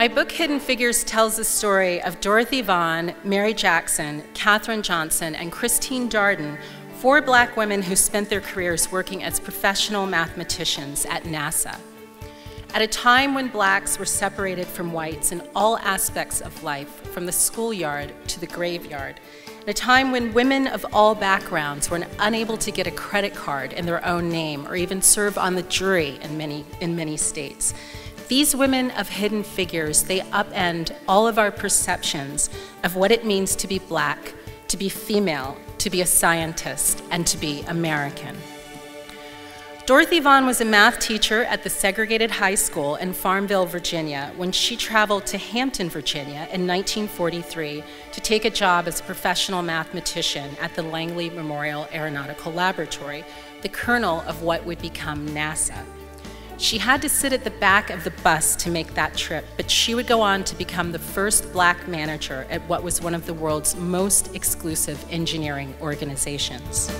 My book, Hidden Figures, tells the story of Dorothy Vaughan, Mary Jackson, Katherine Johnson, and Christine Darden, four Black women who spent their careers working as professional mathematicians at NASA. At a time when Blacks were separated from whites in all aspects of life, from the schoolyard to the graveyard, at a time when women of all backgrounds were unable to get a credit card in their own name or even serve on the jury in many states. These women of Hidden Figures, they upend all of our perceptions of what it means to be Black, to be female, to be a scientist, and to be American. Dorothy Vaughan was a math teacher at the segregated high school in Farmville, Virginia, when she traveled to Hampton, Virginia in 1943 to take a job as a professional mathematician at the Langley Memorial Aeronautical Laboratory, the kernel of what would become NASA. She had to sit at the back of the bus to make that trip, but she would go on to become the first Black manager at what was one of the world's most exclusive engineering organizations.